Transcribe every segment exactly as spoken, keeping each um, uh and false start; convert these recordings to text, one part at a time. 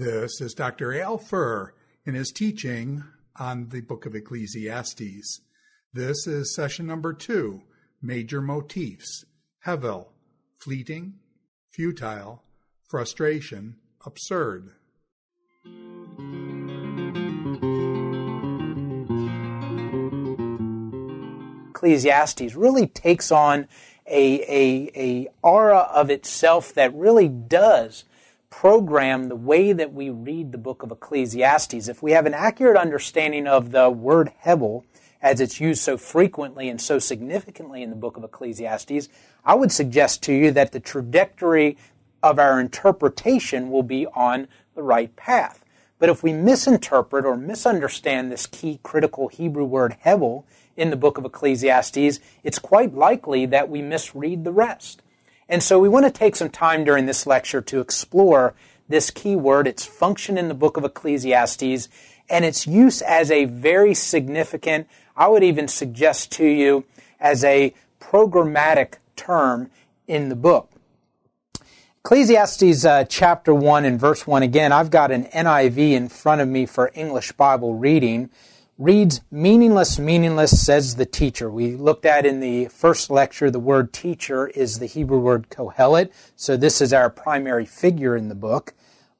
This is Doctor Al Fuhr in his teaching on the book of Ecclesiastes. This is session number two, Major Motifs, Hebel, Fleeting, Futile, Frustration, Absurd. Ecclesiastes really takes on a, a, a aura of itself that really does program the way that we read the book of Ecclesiastes. If we have an accurate understanding of the word Hebel, as it's used so frequently and so significantly in the book of Ecclesiastes, I would suggest to you that the trajectory of our interpretation will be on the right path. But if we misinterpret or misunderstand this key critical Hebrew word Hebel in the book of Ecclesiastes, it's quite likely that we misread the rest. And so we want to take some time during this lecture to explore this key word, its function in the book of Ecclesiastes, and its use as a very significant, I would even suggest to you, as a programmatic term in the book. Ecclesiastes uh, chapter one and verse one, again, I've got an N I V in front of me for English Bible reading, reads, "Meaningless, meaningless, says the teacher." We looked at in the first lecture, the word teacher is the Hebrew word kohelet, so this is our primary figure in the book.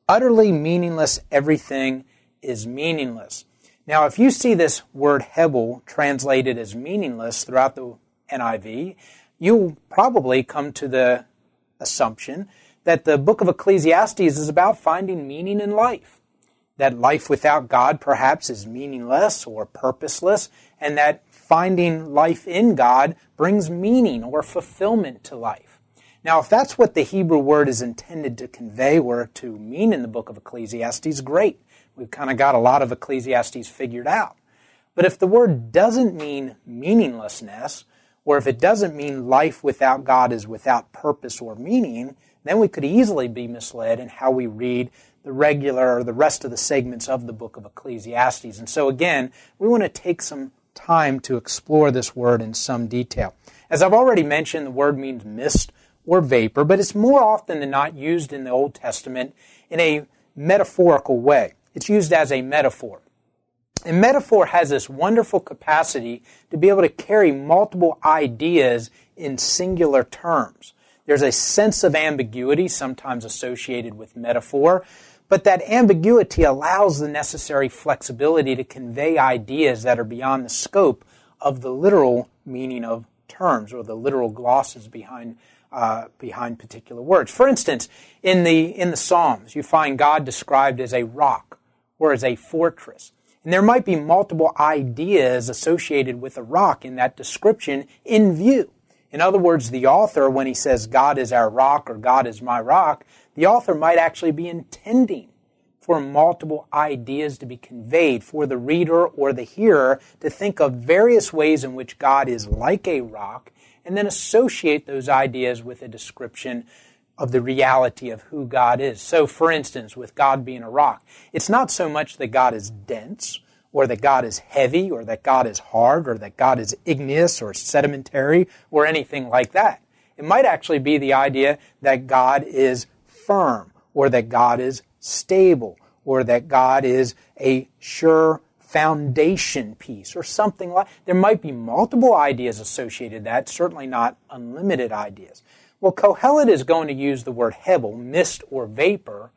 Utterly meaningless, everything is meaningless. Now, if you see this word Hebel translated as meaningless throughout the N I V, you'll probably come to the assumption that the book of Ecclesiastes is about finding meaning in life, that life without God perhaps is meaningless or purposeless, and that finding life in God brings meaning or fulfillment to life. Now, if that's what the Hebrew word is intended to convey or to mean in the book of Ecclesiastes, great. We've kind of got a lot of Ecclesiastes figured out. But if the word doesn't mean meaninglessness, or if it doesn't mean life without God is without purpose or meaning, then we could easily be misled in how we read the regular or the rest of the segments of the book of Ecclesiastes. And so again, we want to take some time to explore this word in some detail. As I've already mentioned, the word means mist or vapor, but it's more often than not used in the Old Testament in a metaphorical way. It's used as a metaphor. And metaphor has this wonderful capacity to be able to carry multiple ideas in singular terms. There's a sense of ambiguity sometimes associated with metaphor, but that ambiguity allows the necessary flexibility to convey ideas that are beyond the scope of the literal meaning of terms or the literal glosses behind uh, behind particular words. For instance, in the in the Psalms, you find God described as a rock or as a fortress. And there might be multiple ideas associated with a rock in that description in view. In other words, the author, when he says God is our rock or God is my rock, the author might actually be intending for multiple ideas to be conveyed, for the reader or the hearer to think of various ways in which God is like a rock, and then associate those ideas with a description of the reality of who God is. So, for instance, with God being a rock, it's not so much that God is dense, or that God is heavy, or that God is hard, or that God is igneous, or sedimentary, or anything like that. It might actually be the idea that God is firm, or that God is stable, or that God is a sure foundation piece, or something like that. There might be multiple ideas associated with that, certainly not unlimited ideas. Well, Kohelet is going to use the word Hebel, mist or vapor,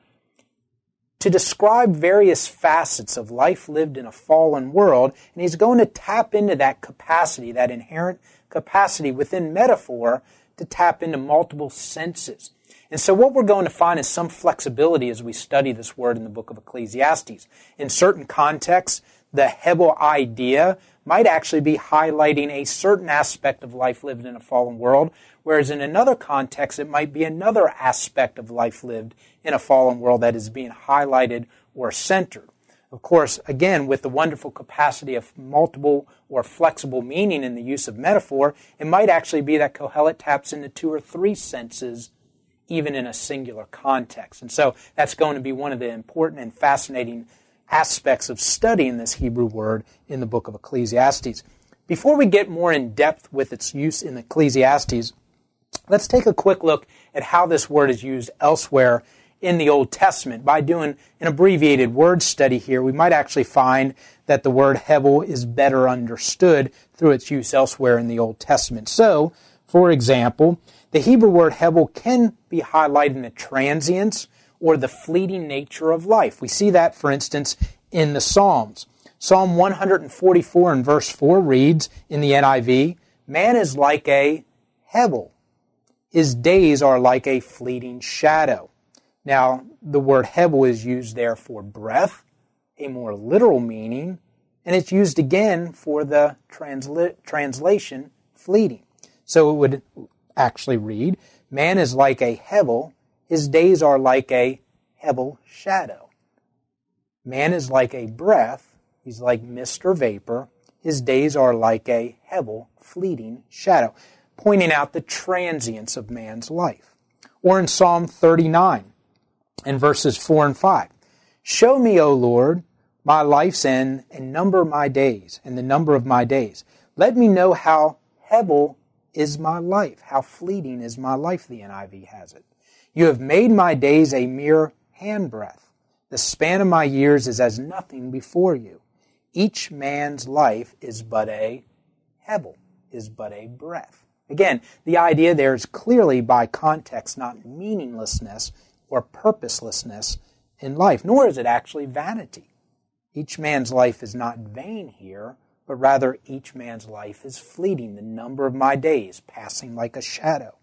to describe various facets of life lived in a fallen world, and he's going to tap into that capacity, that inherent capacity within metaphor, to tap into multiple senses. And so what we're going to find is some flexibility as we study this word in the book of Ecclesiastes. In certain contexts, the Hebel idea might actually be highlighting a certain aspect of life lived in a fallen world, whereas in another context, it might be another aspect of life lived in a fallen world that is being highlighted or centered. Of course, again, with the wonderful capacity of multiple or flexible meaning in the use of metaphor, it might actually be that Kohelet taps into two or three senses, even in a singular context. And so that's going to be one of the important and fascinating aspects of studying this Hebrew word in the book of Ecclesiastes. Before we get more in depth with its use in Ecclesiastes, let's take a quick look at how this word is used elsewhere in the Old Testament. By doing an abbreviated word study here, we might actually find that the word Hebel is better understood through its use elsewhere in the Old Testament. So, for example, the Hebrew word Hebel can be highlighting the transience or the fleeting nature of life. We see that, for instance, in the Psalms. Psalm one forty-four and verse four reads in the N I V, "Man is like a Hebel. His days are like a fleeting shadow." Now, the word Hebel is used there for breath, a more literal meaning, and it's used again for the transla- translation fleeting. So it would actually read, "Man is like a Hebel. His days are like a Hebel shadow. Man is like a breath. He's like mist or vapor. His days are like a Hebel fleeting shadow," pointing out the transience of man's life. Or in Psalm thirty-nine, in verses four and five, "Show me, O Lord, my life's end, and number my days, and the number of my days. Let me know how Hebel is my life, how fleeting is my life," the N I V has it. "You have made my days a mere handbreadth. The span of my years is as nothing before you. Each man's life is but a Hebel, is but a breath." Again, the idea there is clearly by context, not meaninglessness or purposelessness in life, nor is it actually vanity. Each man's life is not vain here, but rather each man's life is fleeting, the number of my days passing like a shadow.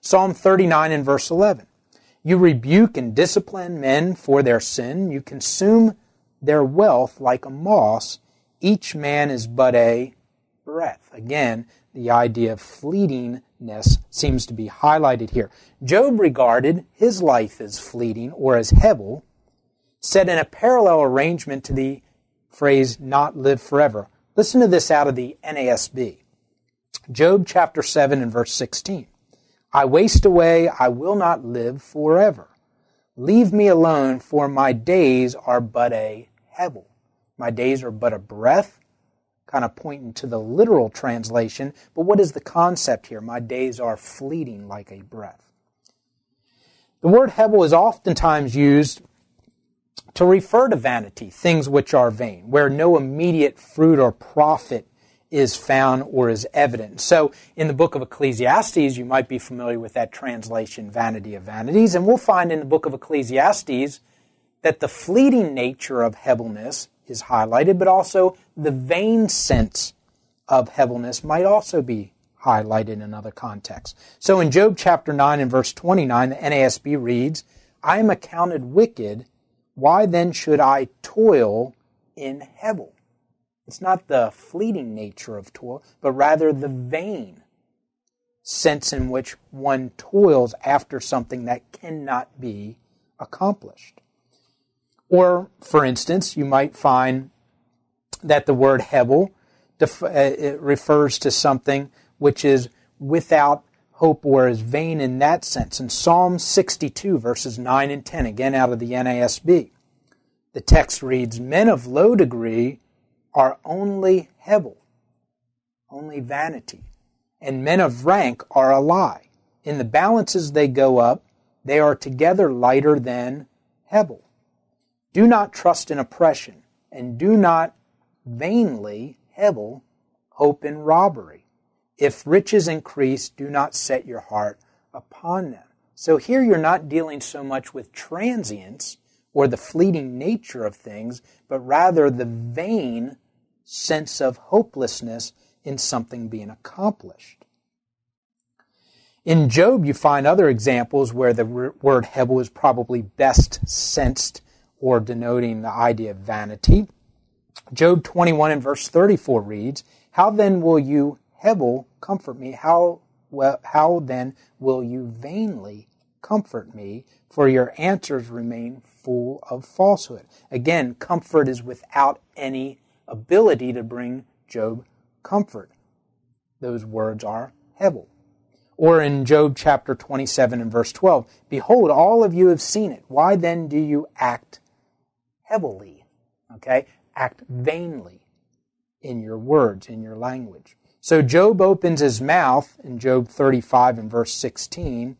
Psalm thirty-nine and verse eleven, "You rebuke and discipline men for their sin. You consume their wealth like a moss. Each man is but a breath." Again, the idea of fleetingness seems to be highlighted here. Job regarded his life as fleeting, or as Hebel, said in a parallel arrangement to the phrase, "not live forever." Listen to this out of the N A S B. Job chapter seven and verse sixteen. "I waste away, I will not live forever. Leave me alone, for my days are but a Hebel." My days are but a breath, kind of pointing to the literal translation, but what is the concept here? My days are fleeting like a breath. The word Hebel is oftentimes used to refer to vanity, things which are vain, where no immediate fruit or profit is found or is evident. So in the book of Ecclesiastes, you might be familiar with that translation, vanity of vanities, and we'll find in the book of Ecclesiastes that the fleeting nature of Hebelness is highlighted, but also the vain sense of Hebelness might also be highlighted in other contexts. So in Job chapter nine and verse twenty-nine, the N A S B reads, "I am accounted wicked, why then should I toil in Hebel?" It's not the fleeting nature of toil, but rather the vain sense in which one toils after something that cannot be accomplished. Or, for instance, you might find that the word Hebel def- uh, refers to something which is without hope or is vain in that sense. In Psalm sixty-two, verses nine and ten, again out of the N A S B, the text reads, "Men of low degree are only Hebel, only vanity, and men of rank are a lie. In the balances they go up, they are together lighter than Hebel. Do not trust in oppression, and do not vainly, Hebel, hope in robbery. If riches increase, do not set your heart upon them." So here you're not dealing so much with transience, or the fleeting nature of things, but rather the vain sense of hopelessness in something being accomplished. In Job, you find other examples where the word Hebel is probably best sensed or denoting the idea of vanity. Job twenty-one and verse thirty-four reads, "How then will you, Hebel, comfort me? How, well, how then will you vainly comfort me? For your answers remain full of falsehood." Again, comfort is without any ability to bring Job comfort. Those words are Hebel. Or in Job chapter twenty-seven and verse twelve, "Behold, all of you have seen it. Why then do you act Hebelly?" Okay? Act vainly in your words, in your language. So Job opens his mouth in Job thirty-five and verse sixteen,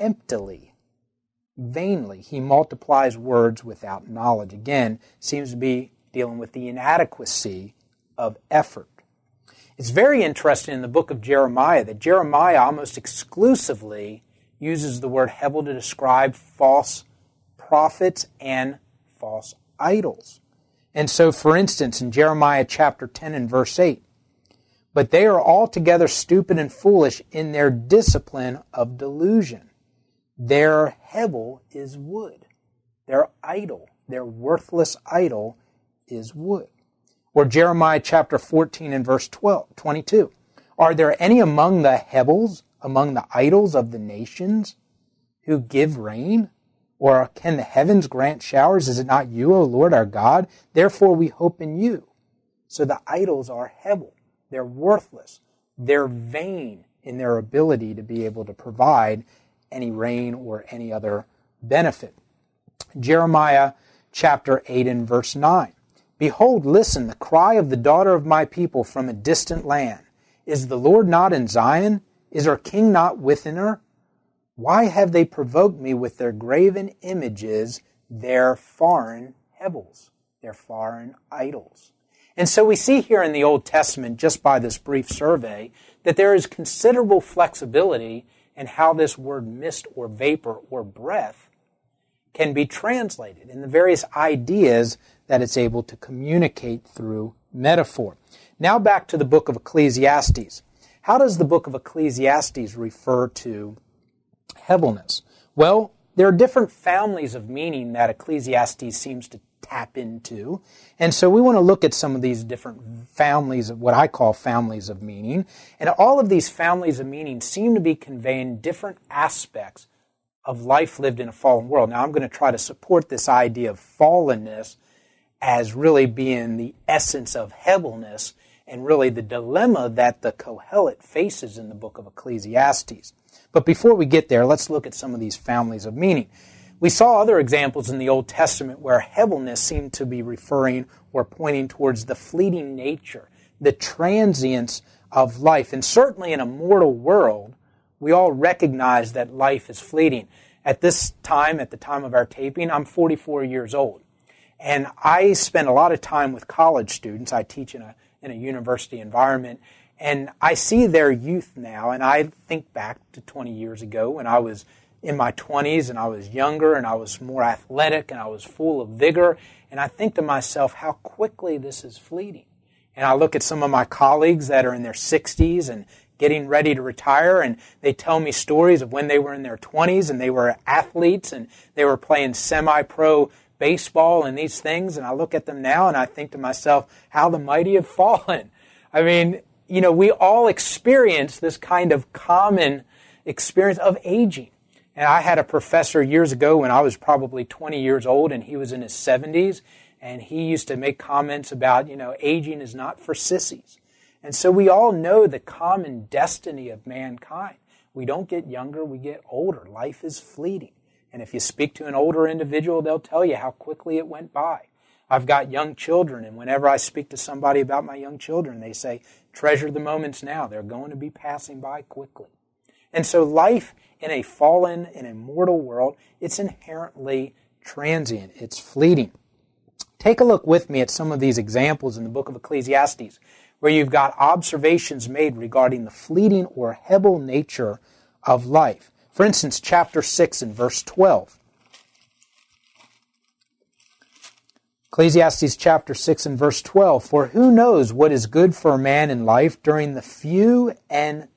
emptily. vainly. He multiplies words without knowledge. Again, seems to be dealing with the inadequacy of effort. It's very interesting in the book of Jeremiah that Jeremiah almost exclusively uses the word Hebel to describe false prophets and false idols. And so, for instance, in Jeremiah chapter ten and verse eight, "But they are altogether stupid and foolish in their discipline of delusion. Their Hebel is wood." Their idol, their worthless idol is wood. Or Jeremiah chapter fourteen and verse twelve, twenty-two, "Are there any among the Hebels, among the idols of the nations, who give rain? Or can the heavens grant showers? Is it not you, O Lord our God? Therefore we hope in you." So the idols are Hebel. They're worthless. They're vain in their ability to be able to provide any rain or any other benefit. Jeremiah chapter eight and verse nine. "Behold, listen, the cry of the daughter of my people from a distant land. Is the Lord not in Zion? Is our king not within her? Why have they provoked me with their graven images, their foreign Hebels," their foreign idols? And so we see here in the Old Testament, just by this brief survey, that there is considerable flexibility in how this word mist or vapor or breath can be translated, and the various ideas that it's able to communicate through metaphor. Now back to the book of Ecclesiastes. How does the book of Ecclesiastes refer to Hebelness? Well, there are different families of meaning that Ecclesiastes seems to tap into. And so we want to look at some of these different families of what I call families of meaning. And all of these families of meaning seem to be conveying different aspects of life lived in a fallen world. Now, I'm going to try to support this idea of fallenness as really being the essence of Hebelness and really the dilemma that the Kohelet faces in the book of Ecclesiastes. But before we get there, let's look at some of these families of meaning. We saw other examples in the Old Testament where Hebelness seemed to be referring or pointing towards the fleeting nature, the transience of life. And certainly in a mortal world, we all recognize that life is fleeting. At this time, at the time of our taping, I'm forty-four years old. And I spend a lot of time with college students. I teach in a, in a university environment. And I see their youth now, and I think back to twenty years ago when I was in my twenties, and I was younger, and I was more athletic, and I was full of vigor, and I think to myself how quickly this is fleeting. And I look at some of my colleagues that are in their sixties and getting ready to retire, and they tell me stories of when they were in their twenties, and they were athletes, and they were playing semi-pro baseball and these things, and I look at them now, and I think to myself, how the mighty have fallen. I mean, you know, we all experience this kind of common experience of aging. And I had a professor years ago when I was probably twenty years old, and he was in his seventies, and he used to make comments about, you know, aging is not for sissies. And so we all know the common destiny of mankind. We don't get younger, we get older. Life is fleeting. And if you speak to an older individual, they'll tell you how quickly it went by. I've got young children, and whenever I speak to somebody about my young children, they say, treasure the moments now. They're going to be passing by quickly. And so life in a fallen, in a mortal world, it's inherently transient. It's fleeting. Take a look with me at some of these examples in the book of Ecclesiastes, where you've got observations made regarding the fleeting or Hebel nature of life. For instance, chapter six and verse twelve. Ecclesiastes chapter six and verse twelve, "For who knows what is good for a man in life during the few and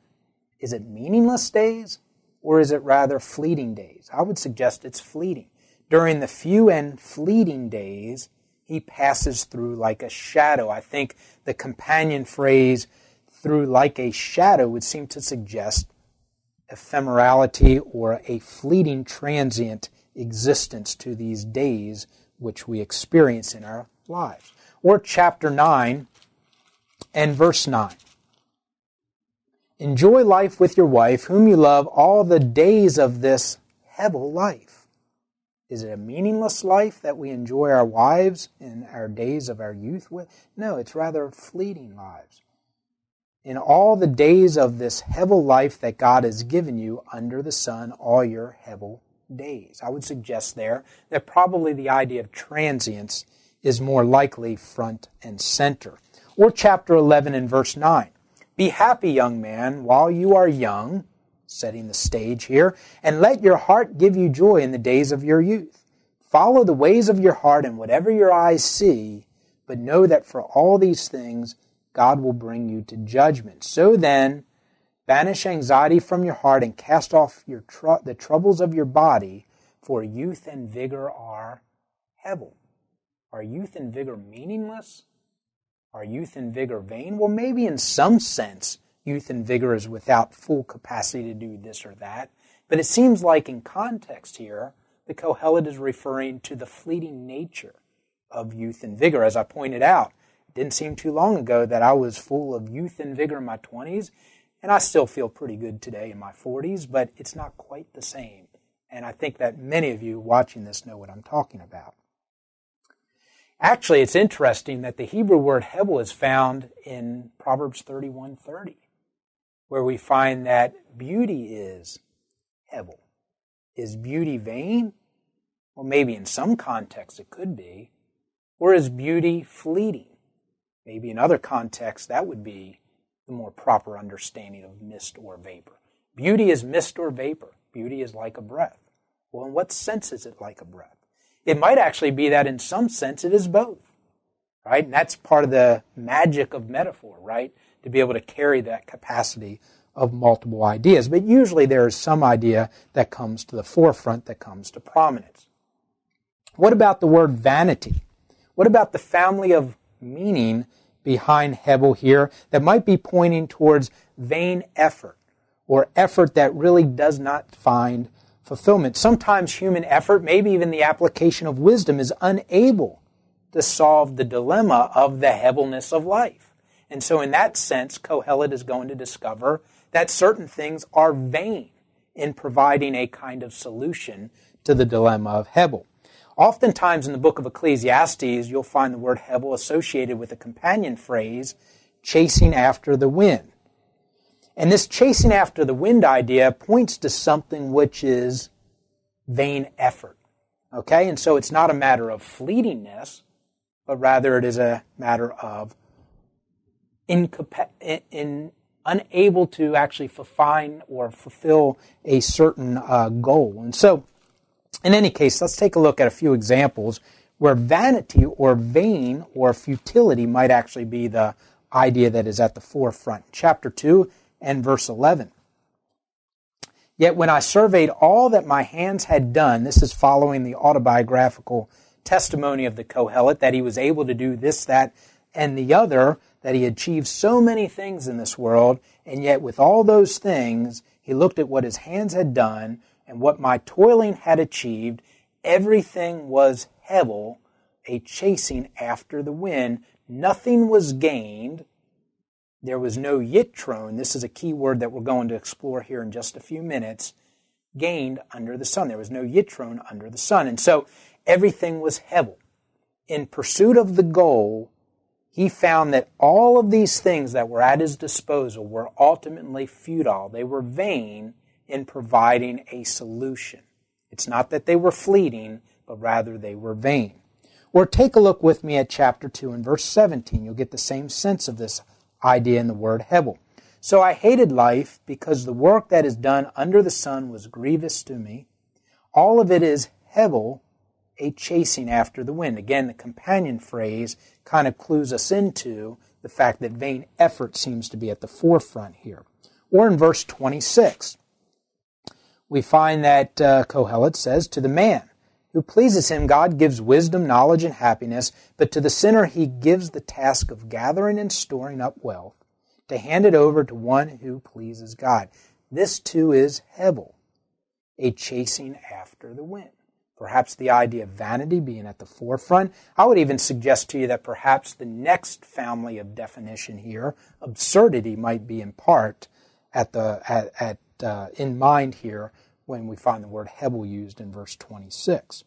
is it meaningless days, or is it rather fleeting days?" I would suggest it's fleeting. During the few and fleeting days, he passes through like a shadow. I think the companion phrase, through like a shadow, would seem to suggest ephemerality or a fleeting transient existence to these days which we experience in our lives. Or chapter nine and verse nine. "Enjoy life with your wife, whom you love, all the days of this Hebel life." Is it a meaningless life that we enjoy our wives in our days of our youth with? No, it's rather fleeting lives. "In all the days of this Hebel life that God has given you under the sun, all your Hebel days. I would suggest there that probably the idea of transience is more likely front and center. Or chapter eleven and verse nine. Be happy, young man, while you are young, setting the stage here, and let your heart give you joy in the days of your youth. Follow the ways of your heart and whatever your eyes see, but know that for all these things God will bring you to judgment. So then, banish anxiety from your heart and cast off your tr- the troubles of your body, for youth and vigor are Hebel. Are youth and vigor meaningless? Are youth and vigor vain? Well, maybe in some sense, youth and vigor is without full capacity to do this or that. But it seems like in context here, the kohelet is referring to the fleeting nature of youth and vigor. As I pointed out, it didn't seem too long ago that I was full of youth and vigor in my twenties, and I still feel pretty good today in my forties, but it's not quite the same. And I think that many of you watching this know what I'm talking about. Actually, it's interesting that the Hebrew word Hebel is found in Proverbs thirty-one thirty, where we find that beauty is Hebel. Is beauty vain? Well, maybe in some contexts it could be. Or is beauty fleeting? Maybe in other contexts that would be the more proper understanding of mist or vapor. Beauty is mist or vapor. Beauty is like a breath. Well, in what sense is it like a breath? It might actually be that in some sense it is both, right? And that's part of the magic of metaphor, right? To be able to carry that capacity of multiple ideas. But usually there is some idea that comes to the forefront, that comes to prominence. What about the word vanity? What about the family of meaning behind Hebel here that might be pointing towards vain effort or effort that really does not find fulfillment? Sometimes human effort, maybe even the application of wisdom, is unable to solve the dilemma of the Hebelness of life. And so in that sense, Kohelet is going to discover that certain things are vain in providing a kind of solution to the dilemma of Hebel. Oftentimes in the book of Ecclesiastes, you'll find the word Hebel associated with a companion phrase, chasing after the wind. And this chasing after the wind idea points to something which is vain effort. Okay? And so it's not a matter of fleetingness, but rather it is a matter of incapa- in, in, unable to actually fulfill or fulfill a certain uh, goal. And so, in any case, let's take a look at a few examples where vanity or vain or futility might actually be the idea that is at the forefront. Chapter two and verse eleven. Yet when I surveyed all that my hands had done, this is following the autobiographical testimony of the Kohelet, that he was able to do this, that, and the other, that he achieved so many things in this world, and yet with all those things, he looked at what his hands had done and what my toiling had achieved. Everything was Hebel, a chasing after the wind. Nothing was gained. There was no yitron. This is a key word that we're going to explore here in just a few minutes. Gained under the sun. There was no yitron under the sun. And so everything was Hebel. In pursuit of the goal, he found that all of these things that were at his disposal were ultimately futile. They were vain in providing a solution. It's not that they were fleeting, but rather they were vain. Or take a look with me at chapter two and verse seventeen. You'll get the same sense of this idea in the word Hebel. So I hated life because the work that is done under the sun was grievous to me. All of it is Hebel, a chasing after the wind. Again, the companion phrase kind of clues us into the fact that vain effort seems to be at the forefront here. Or in verse twenty-six, we find that uh, Kohelet says, to the man who pleases him, God gives wisdom, knowledge, and happiness, but to the sinner he gives the task of gathering and storing up wealth to hand it over to one who pleases God. This too is Hebel, a chasing after the wind. Perhaps the idea of vanity being at the forefront. I would even suggest to you that perhaps the next family of definition here, absurdity, might be in part at the at, at Uh, in mind here when we find the word Hebel used in verse twenty-six.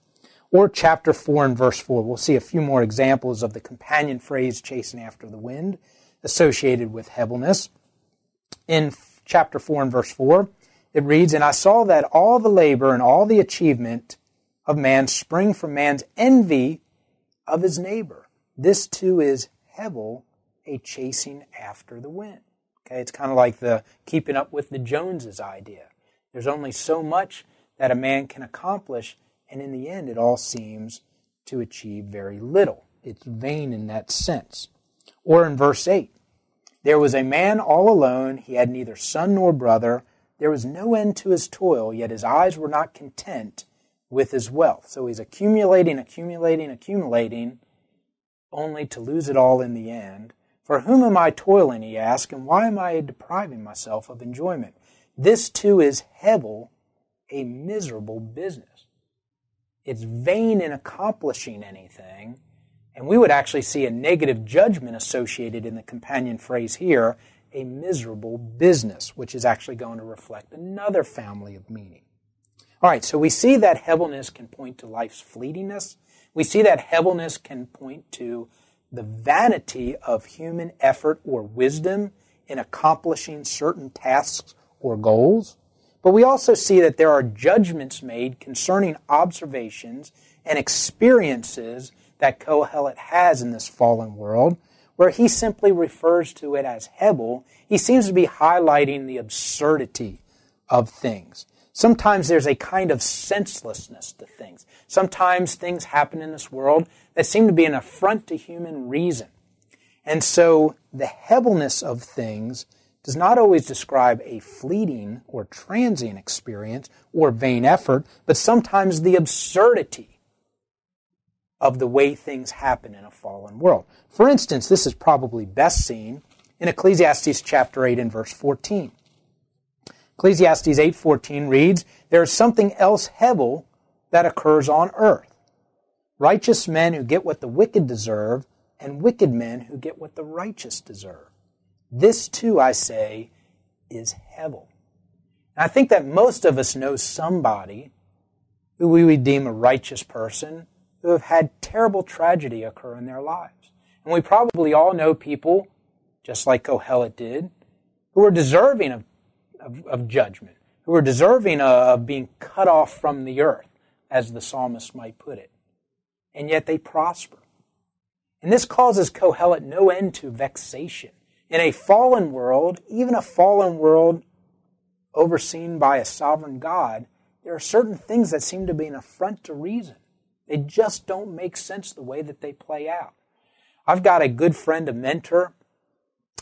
Or chapter four and verse four. We'll see a few more examples of the companion phrase chasing after the wind associated with Hebelness. In f- chapter four and verse four, It reads, "And I saw that all the labor and all the achievement of man spring from man's envy of his neighbor. This too is Hebel, a chasing after the wind." Okay, it's kind of like the keeping up with the Joneses idea. There's only so much that a man can accomplish, and in the end it all seems to achieve very little. It's vain in that sense. Or in verse eight, "There was a man all alone, he had neither son nor brother. There was no end to his toil, yet his eyes were not content with his wealth." So he's accumulating, accumulating, accumulating, only to lose it all in the end. "For whom am I toiling," he asks, "and why am I depriving myself of enjoyment? This too is Hebel, a miserable business." It's vain in accomplishing anything, and we would actually see a negative judgment associated in the companion phrase here, a miserable business, which is actually going to reflect another family of meaning. All right, so we see that Hebelness can point to life's fleetingness. We see that Hebelness can point to the vanity of human effort or wisdom in accomplishing certain tasks or goals. But we also see that there are judgments made concerning observations and experiences that Kohelet has in this fallen world, where he simply refers to it as Hebel. He seems to be highlighting the absurdity of things. Sometimes there's a kind of senselessness to things. Sometimes things happen in this world that seem to be an affront to human reason. And so the Hebelness of things does not always describe a fleeting or transient experience or vain effort, but sometimes the absurdity of the way things happen in a fallen world. For instance, this is probably best seen in Ecclesiastes chapter eight and verse fourteen. Ecclesiastes eight fourteen reads, "There is something else Hebel that occurs on earth. Righteous men who get what the wicked deserve, and wicked men who get what the righteous deserve. This too, I say, is Hebel." And I think that most of us know somebody who we would deem a righteous person who have had terrible tragedy occur in their lives. And we probably all know people, just like Kohelet did, who are deserving of Of, of judgment, who are deserving of being cut off from the earth, as the psalmist might put it. And yet they prosper. And this causes Kohelet no end to vexation. In a fallen world, even a fallen world overseen by a sovereign God, there are certain things that seem to be an affront to reason. They just don't make sense the way that they play out. I've got a good friend, a mentor,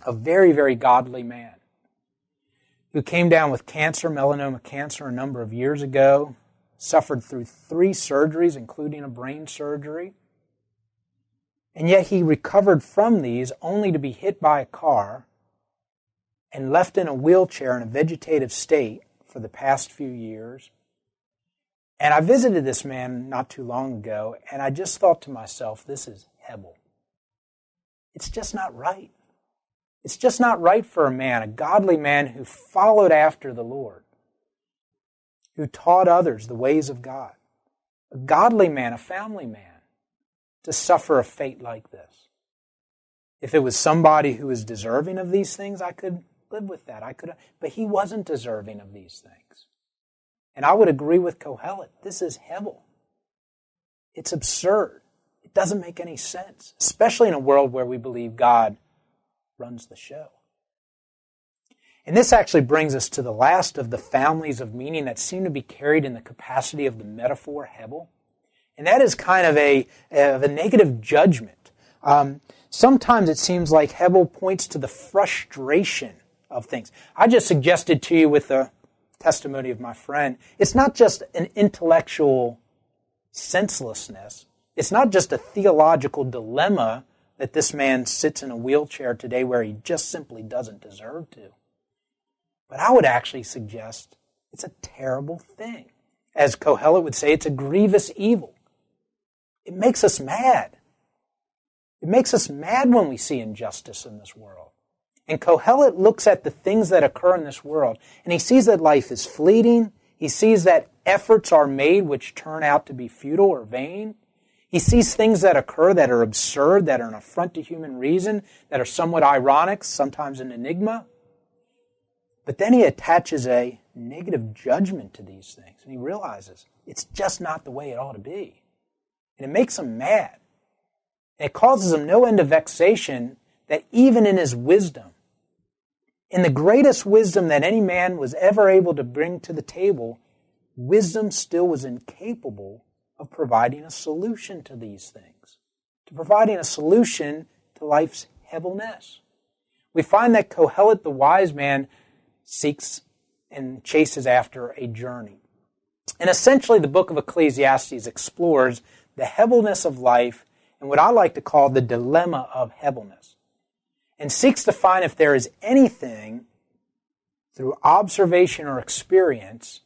a very, very godly man, who came down with cancer, melanoma cancer, a number of years ago, suffered through three surgeries, including a brain surgery. And yet he recovered from these only to be hit by a car and left in a wheelchair in a vegetative state for the past few years. And I visited this man not too long ago, and I just thought to myself, this is Hebel. It's just not right. It's just not right for a man, a godly man who followed after the Lord, who taught others the ways of God, a godly man, a family man, to suffer a fate like this. If it was somebody who was deserving of these things, I could live with that. I could, but he wasn't deserving of these things. And I would agree with Kohelet. This is Hebel. It's absurd. It doesn't make any sense, especially in a world where we believe God runs the show. And this actually brings us to the last of the families of meaning that seem to be carried in the capacity of the metaphor Hebel. And that is kind of a, of a negative judgment. Um, sometimes it seems like Hebel points to the frustration of things. I just suggested to you with the testimony of my friend, it's not just an intellectual senselessness. It's not just a theological dilemma that this man sits in a wheelchair today where he just simply doesn't deserve to. But I would actually suggest it's a terrible thing. As Kohelet would say, it's a grievous evil. It makes us mad. It makes us mad when we see injustice in this world. And Kohelet looks at the things that occur in this world, and he sees that life is fleeting. He sees that efforts are made which turn out to be futile or vain. He sees things that occur that are absurd, that are an affront to human reason, that are somewhat ironic, sometimes an enigma. But then he attaches a negative judgment to these things. And he realizes it's just not the way it ought to be. And it makes him mad. And it causes him no end of vexation that even in his wisdom, in the greatest wisdom that any man was ever able to bring to the table, wisdom still was incapable of providing a solution to these things, to providing a solution to life's Hebelness. We find that Kohelet, the wise man, seeks and chases after a journey. And essentially the book of Ecclesiastes explores the Hebelness of life and what I like to call the dilemma of Hebelness, and seeks to find if there is anything through observation or experience,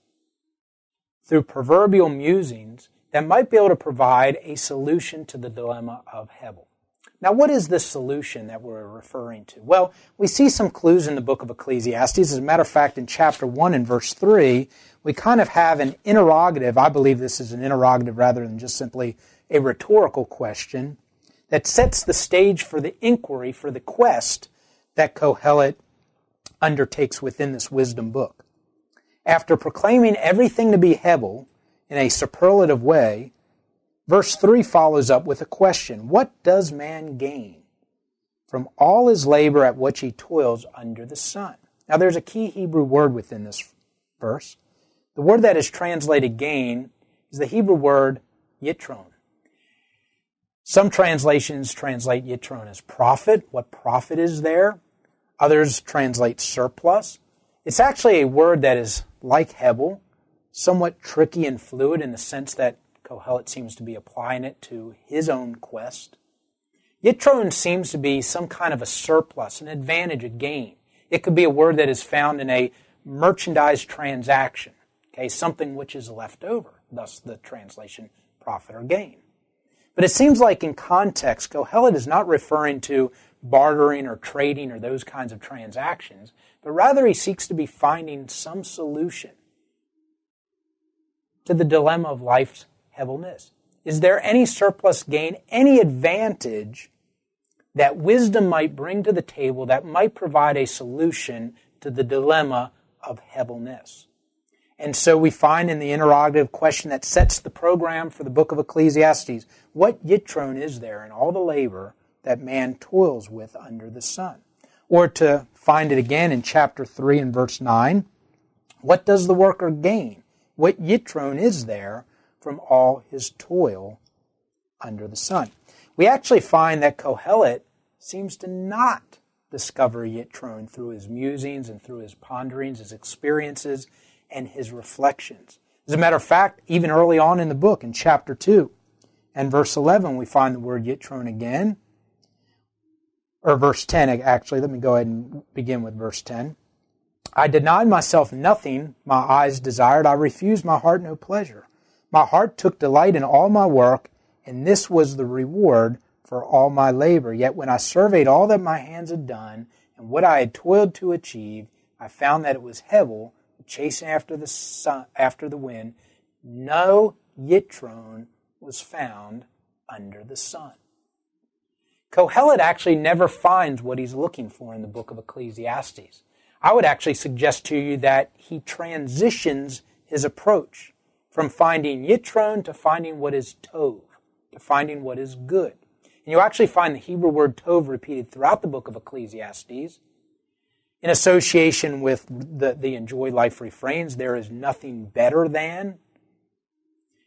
through proverbial musings, that might be able to provide a solution to the dilemma of Hebel. Now, what is this solution that we're referring to? Well, we see some clues in the book of Ecclesiastes. As a matter of fact, in chapter one and verse three, we kind of have an interrogative. I believe this is an interrogative rather than just simply a rhetorical question that sets the stage for the inquiry, for the quest that Kohelet undertakes within this wisdom book. After proclaiming everything to be Hebel in a superlative way, verse three follows up with a question. What does man gain from all his labor at which he toils under the sun? Now there's a key Hebrew word within this verse. The word that is translated gain is the Hebrew word yitron. Some translations translate yitron as profit. What profit is there? Others translate surplus. It's actually a word that is like Hebel, somewhat tricky and fluid in the sense that Kohelet seems to be applying it to his own quest. Yitron seems to be some kind of a surplus, an advantage, a gain. It could be a word that is found in a merchandise transaction, okay, something which is left over, thus the translation profit or gain. But it seems like in context, Kohelet is not referring to bartering or trading or those kinds of transactions, but rather he seeks to be finding some solution to the dilemma of life's Hebelness. Is there any surplus gain, any advantage that wisdom might bring to the table that might provide a solution to the dilemma of Hebelness? And so we find in the interrogative question that sets the program for the book of Ecclesiastes, what yitron is there in all the labor that man toils with under the sun? Or to find it again in chapter three and verse nine, what does the worker gain? What yitron is there from all his toil under the sun? We actually find that Kohelet seems to not discover yitron through his musings and through his ponderings, his experiences, and his reflections. As a matter of fact, even early on in the book, in chapter two and verse eleven, we find the word yitron again, or verse ten, actually. Let me go ahead and begin with verse ten. I denied myself nothing my eyes desired. I refused my heart no pleasure. My heart took delight in all my work, and this was the reward for all my labor. Yet when I surveyed all that my hands had done and what I had toiled to achieve, I found that it was Hebel, chasing after the sun, after the wind. No yitron was found under the sun. Kohelet actually never finds what he's looking for in the book of Ecclesiastes. I would actually suggest to you that he transitions his approach from finding yitron to finding what is tov, to finding what is good. And you actually find the Hebrew word tov repeated throughout the book of Ecclesiastes. In association with the, the enjoy life refrains, there is nothing better than.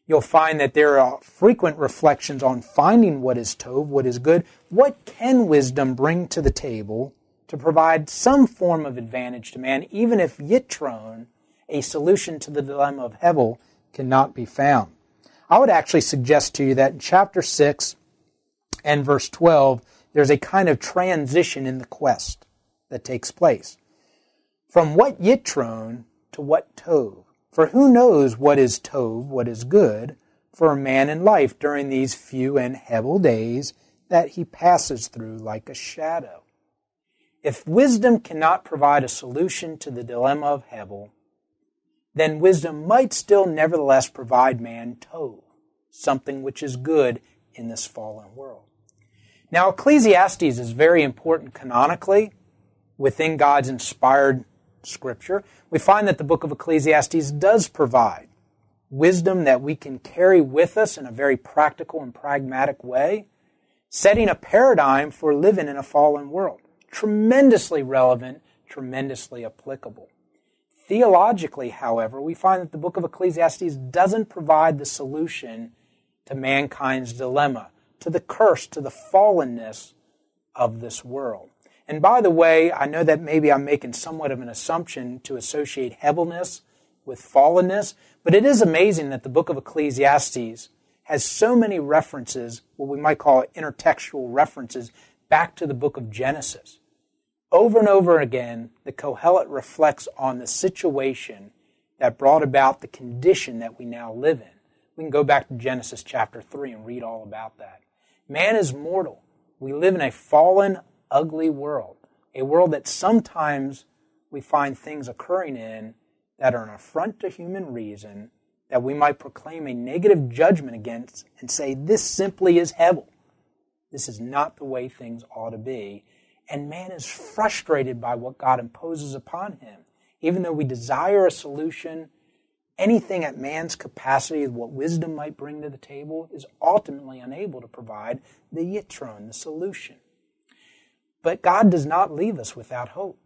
You'll find that there are frequent reflections on finding what is tov, what is good. What can wisdom bring to the table to provide some form of advantage to man, even if yitron, a solution to the dilemma of Hebel, cannot be found? I would actually suggest to you that in chapter six and verse twelve, there's a kind of transition in the quest that takes place. From what yitron to what tov? For who knows what is tov, what is good, for a man in life during these few and Hebel days that he passes through like a shadow? If wisdom cannot provide a solution to the dilemma of Hebel, then wisdom might still nevertheless provide man tov, something which is good in this fallen world. Now, Ecclesiastes is very important canonically, within God's inspired Scripture, we find that the book of Ecclesiastes does provide wisdom that we can carry with us in a very practical and pragmatic way, setting a paradigm for living in a fallen world. Tremendously relevant, tremendously applicable. Theologically, however, we find that the book of Ecclesiastes doesn't provide the solution to mankind's dilemma, to the curse, to the fallenness of this world. And by the way, I know that maybe I'm making somewhat of an assumption to associate Hebelness with fallenness, but it is amazing that the book of Ecclesiastes has so many references, what we might call intertextual references, back to the book of Genesis. Over and over again, the Kohelet reflects on the situation that brought about the condition that we now live in. We can go back to Genesis chapter three and read all about that. Man is mortal. We live in a fallen, ugly world, a world that sometimes we find things occurring in that are an affront to human reason, that we might proclaim a negative judgment against and say, this simply is Hebel. This is not the way things ought to be. And man is frustrated by what God imposes upon him. Even though we desire a solution, anything at man's capacity, what wisdom might bring to the table, is ultimately unable to provide the yitron, the solution. But God does not leave us without hope.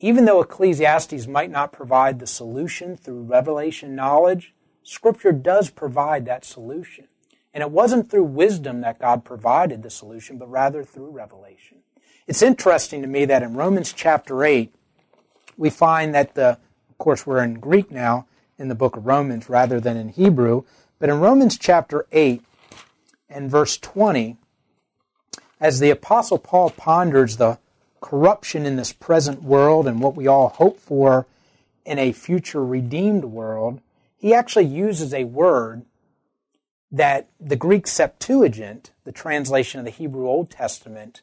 Even though Ecclesiastes might not provide the solution through revelation knowledge, Scripture does provide that solution. And it wasn't through wisdom that God provided the solution, but rather through revelation. It's interesting to me that in Romans chapter eight, we find that the, of course we're in Greek now, in the book of Romans rather than in Hebrew, but in Romans chapter eight and verse twenty, as the Apostle Paul ponders the corruption in this present world and what we all hope for in a future redeemed world, he actually uses a word that the Greek Septuagint, the translation of the Hebrew Old Testament,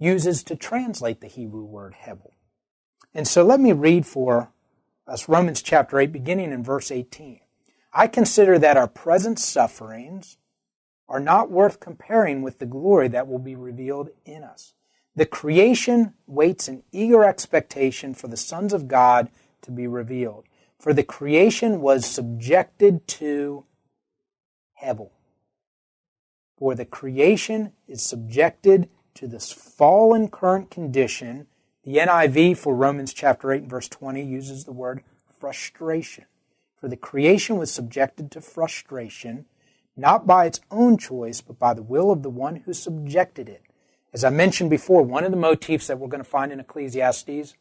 uses to translate the Hebrew word Hebel. And so let me read for us Romans chapter eight, beginning in verse eighteen. I consider that our present sufferings are not worth comparing with the glory that will be revealed in us. The creation waits in eager expectation for the sons of God to be revealed. For the creation was subjected to Hebel. For the creation is subjected to this fallen current condition. The N I V for Romans chapter eight and verse twenty uses the word frustration. For the creation was subjected to frustration, not by its own choice, but by the will of the one who subjected it. As I mentioned before, one of the motifs that we're going to find in Ecclesiastes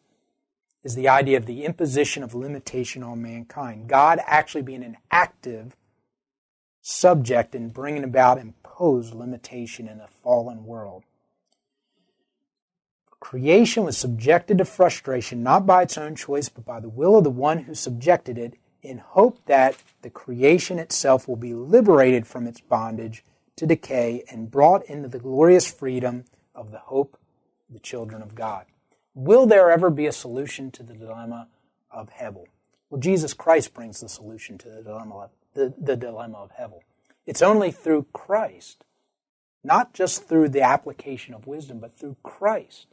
is the idea of the imposition of limitation on mankind. God actually being an active subject in bringing about imposed limitation in a fallen world. Creation was subjected to frustration, not by its own choice, but by the will of the one who subjected it, in hope that the creation itself will be liberated from its bondage to decay and brought into the glorious freedom of the hope of the children of God. Will there ever be a solution to the dilemma of Hebel? Well, Jesus Christ brings the solution to the dilemma of, the, the dilemma of Hebel. It's only through Christ, not just through the application of wisdom, but through Christ,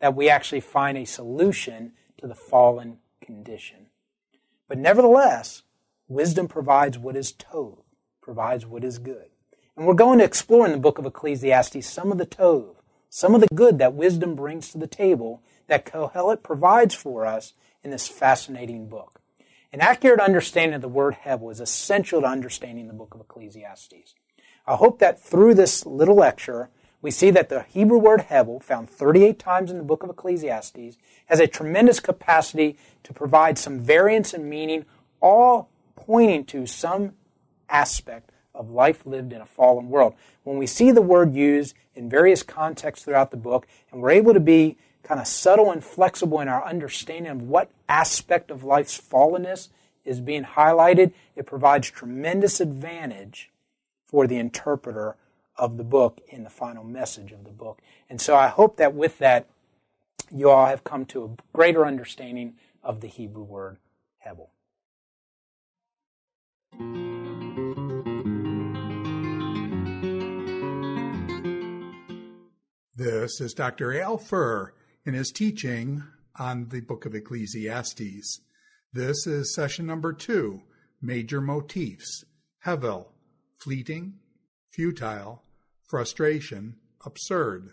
that we actually find a solution to the fallen condition. But nevertheless, wisdom provides what is tov, provides what is good. And we're going to explore in the book of Ecclesiastes some of the tov, some of the good that wisdom brings to the table that Kohelet provides for us in this fascinating book. An accurate understanding of the word Hebel is essential to understanding the book of Ecclesiastes. I hope that through this little lecture, we see that the Hebrew word Hebel, found thirty-eight times in the book of Ecclesiastes, has a tremendous capacity to provide some variance in meaning, all pointing to some aspect of life lived in a fallen world. When we see the word used in various contexts throughout the book, and we're able to be kind of subtle and flexible in our understanding of what aspect of life's fallenness is being highlighted, it provides tremendous advantage for the interpreter of the book in the final message of the book. And so I hope that with that, you all have come to a greater understanding of the Hebrew word Hebel. This is Doctor Al Fuhr in his teaching on the book of Ecclesiastes. This is session number two, Major Motifs, Hebel, Fleeting, Futile, Frustration, Absurd.